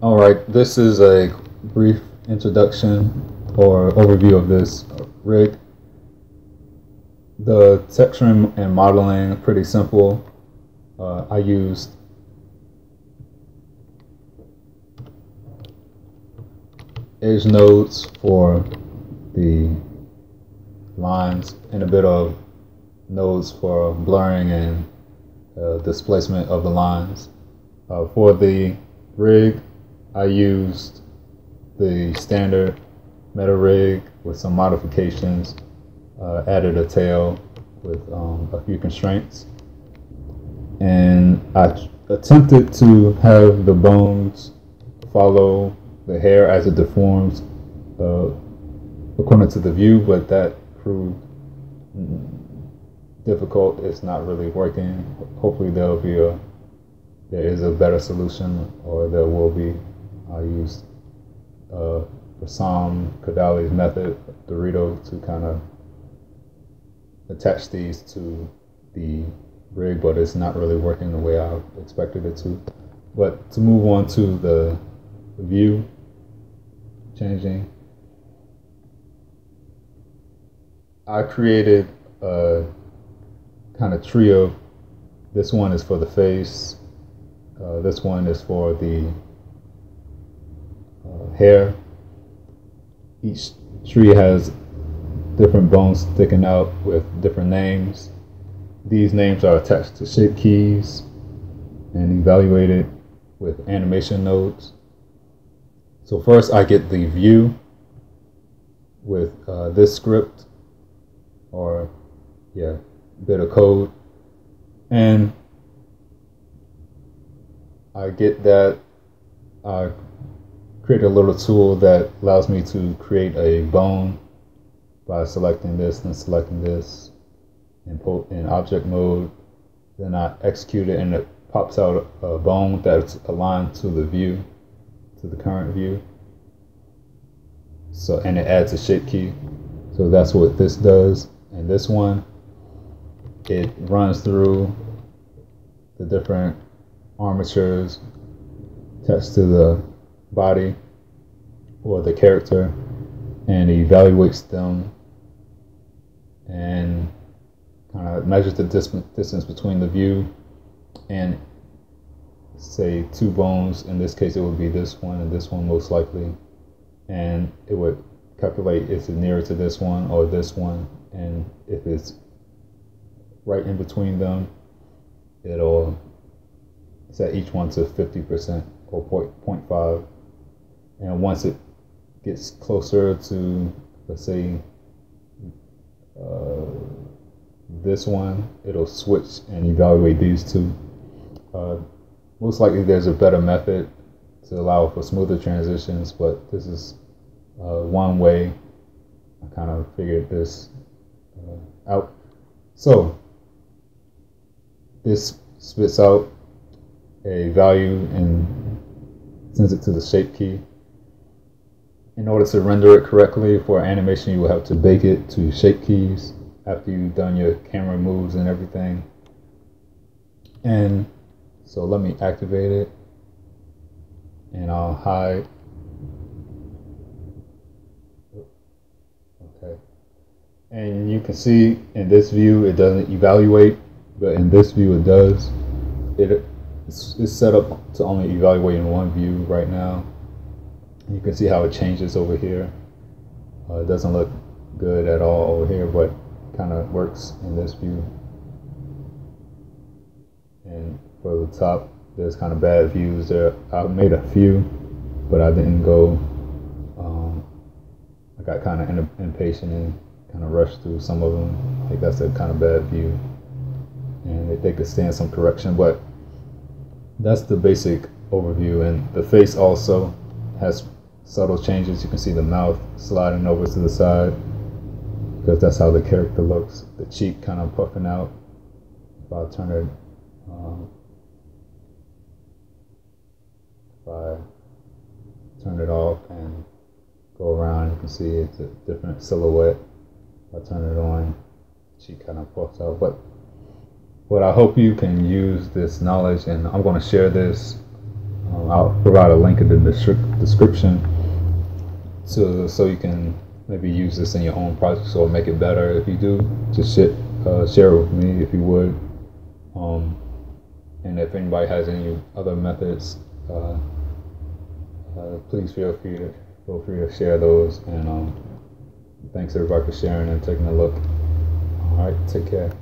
Alright, this is a brief introduction or overview of this rig. The texturing and modeling is pretty simple. I used edge nodes for the lines and a bit of nodes for blurring and displacement of the lines. For the rig, I used the standard metal rig with some modifications, added a tail with a few constraints, and I attempted to have the bones follow the hair as it deforms according to the view, but that proved difficult. It's not really working. Hopefully there is a better solution, or there will be. I used Bassam Kurdali's method, Dorito, to kind of attach these to the rig, but it's not really working the way I expected it to. But to move on to the view changing, I created a kind of trio. This one is for the face, this one is for the hair. Each tree has different bones sticking out with different names. These names are attached to shape keys and evaluated with animation nodes. So first I get the view with this script, or bit of code, and I get that. I create a little tool that allows me to create a bone by selecting this and selecting this and put in object mode. Then I execute it and it pops out a bone that's aligned to the view, to the current view. So, and it adds a shape key. So that's what this does. And this one, it runs through the different armatures attached to the body or the character and evaluates them and kind of measures the distance between the view and, say, two bones. In this case it would be this one and this one most likely, and it would calculate if it's nearer to this one or this one, and if it's right in between them, it'll set each one to 50% or 0.5. And once it gets closer to, let's say, this one, it'll switch and evaluate these two. Most likely there's a better method to allow for smoother transitions, but this is one way I kind of figured this out. So this spits out a value and sends it to the shape key. In order to render it correctly for animation, you will have to bake it to shape keys after you've done your camera moves and everything. And so let me activate it, and I'll hide. Okay. And you can see in this view it doesn't evaluate, but in this view it does. It's set up to only evaluate in one view right now. You can see how it changes over here. It doesn't look good at all over here, but kind of works in this view. And for the top, there's kind of bad views there. I made a few, but I didn't go. I got kind of impatient and kind of rushed through some of them. Like, that's a kind of bad view, and they could stand some correction, but that's the basic overview. And the face also has subtle changes. You can see the mouth sliding over to the side because that's how the character looks. The cheek kind of puffing out. If I turn it, off and go around, you can see it's a different silhouette. If I turn it on, cheek kind of puffs out. But I hope you can use this knowledge, and I'm going to share this I'll provide a link in the description so you can maybe use this in your own projects or make it better. If you do, just share it with me if you would. And if anybody has any other methods, please feel free to share those. And thanks everybody for sharing and taking a look. All right, take care.